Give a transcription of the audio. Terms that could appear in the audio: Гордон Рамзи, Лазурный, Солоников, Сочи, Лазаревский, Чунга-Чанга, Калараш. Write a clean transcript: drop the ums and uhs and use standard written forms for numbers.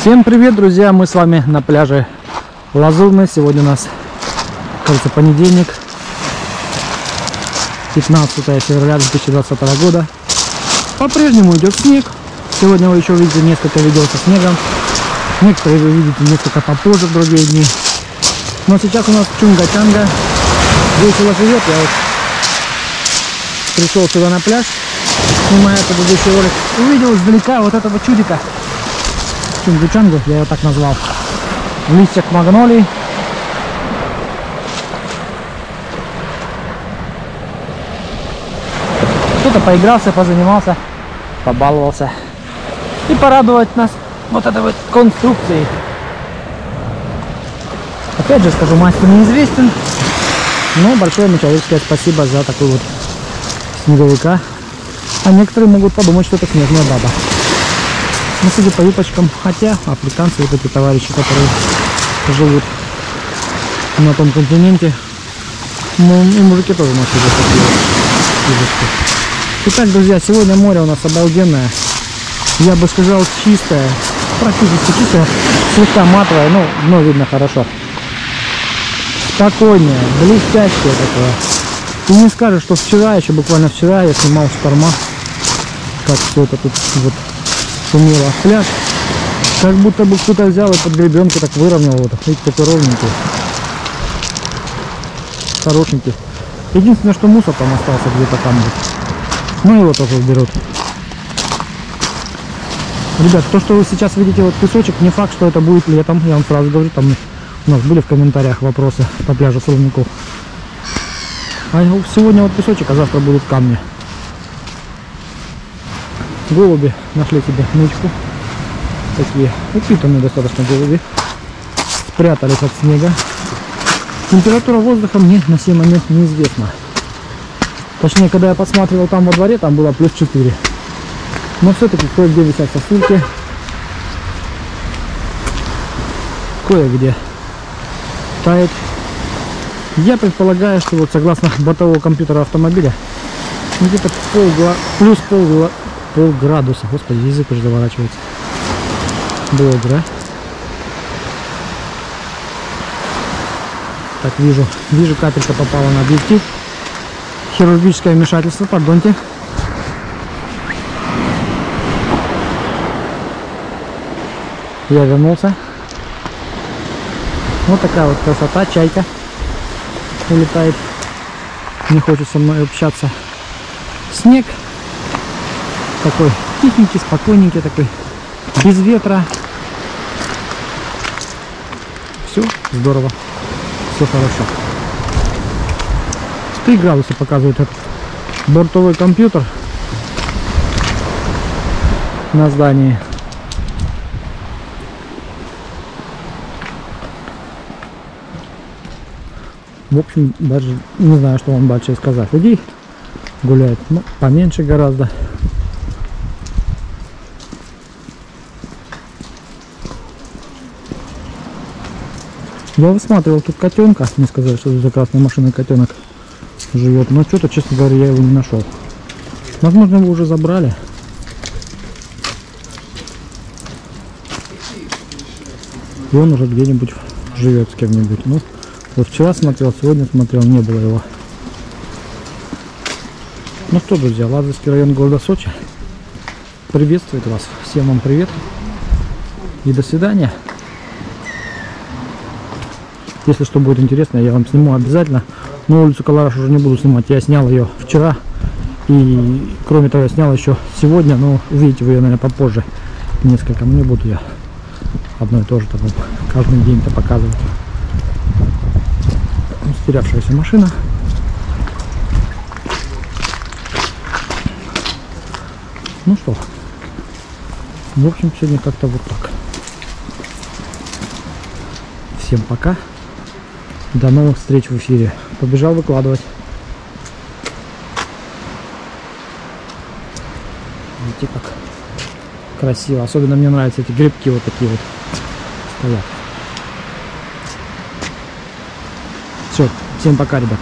Всем привет, друзья! Мы с вами на пляже Лазурный. Сегодня у нас, кажется, понедельник, 15 февраля 2020 года. По-прежнему идет снег. Сегодня вы еще увидите несколько видео со снегом. Некоторые вы видите несколько попозже в другие дни. Но сейчас у нас Чунга-Чанга. Весело живет. Я вот пришел сюда на пляж, снимаю предыдущий ролик. Увидел издалека вот этого чудика. Чунга-Чангу, я ее так назвал. В листьях магнолий. Кто-то поигрался, позанимался, побаловался. И порадовать нас вот этой вот конструкцией. Опять же скажу, мастер неизвестен. Но большое человеческое спасибо за такой вот снеговика. А некоторые могут подумать, что это снежная баба. Ну, судя по юбочкам, хотя африканцы, вот эти товарищи, которые живут на том континенте, ну, и мужики тоже носят такие юбочки. Итак, друзья, сегодня море у нас обалденное. Я бы сказал, чистое, практически чистое, слегка матовое, но дно видно хорошо. Спокойное, блестящее такое. Ты не скажешь, что вчера, еще буквально вчера, я снимал шторма, как все это тут вот шумело. Пляж, как будто бы кто-то взял и под гребенку так выровнял, вот, видите, такой ровненький, хорошенький. Единственное, что мусор там остался где-то там вот, но его тоже уберут. Ребят, то, что вы сейчас видите, вот песочек, не факт, что это будет летом, я вам сразу говорю, там у нас были в комментариях вопросы по пляжу Солоников. А сегодня вот песочек, а завтра будут камни. Голуби нашли себе нычку. Такие упитанные достаточно голуби. Спрятались от снега. Температура воздуха мне на сей момент неизвестна. Точнее, когда я посматривал там во дворе, там было плюс 4. Но все-таки кое-где висят сосульки. Кое-где тает. Я предполагаю, что вот согласно бортового компьютера автомобиля, где-то плюс пол градуса, господи, язык уже заворачивается. Блогер. Так, вижу, капелька попала на объектив. Хирургическое вмешательство, пардонте. Я вернулся. Вот такая вот красота, чайка улетает, не хочет со мной общаться. Снег такой тихенький, спокойненький такой, без ветра. Все здорово, все хорошо. 3 градуса показывает этот бортовой компьютер на здании. В общем, даже не знаю, что вам дальше сказать. Людей гуляет, ну, поменьше гораздо. Я высматривал тут котенка, мне сказали, что за красной машиной котенок живет, но что-то, честно говоря, я его не нашел. Возможно, его уже забрали. И он уже где-нибудь живет с кем-нибудь. Ну, вот вчера смотрел, сегодня смотрел, не было его. Ну что, друзья, Лазаревский район города Сочи приветствует вас. Всем вам привет и до свидания. Если что будет интересно, я вам сниму обязательно. Но улицу Калараш уже не буду снимать. Я снял ее вчера. И кроме того, я снял еще сегодня. Но увидите вы ее, наверное, попозже. Несколько. Не буду я одно и то же там каждый день-то показывать. Стерявшаяся машина. Ну что. В общем, сегодня как-то вот так. Всем пока. До новых встреч в эфире. Побежал выкладывать. Видите, как красиво. Особенно мне нравятся эти грибки вот такие вот стоят. Все. Всем пока, ребят.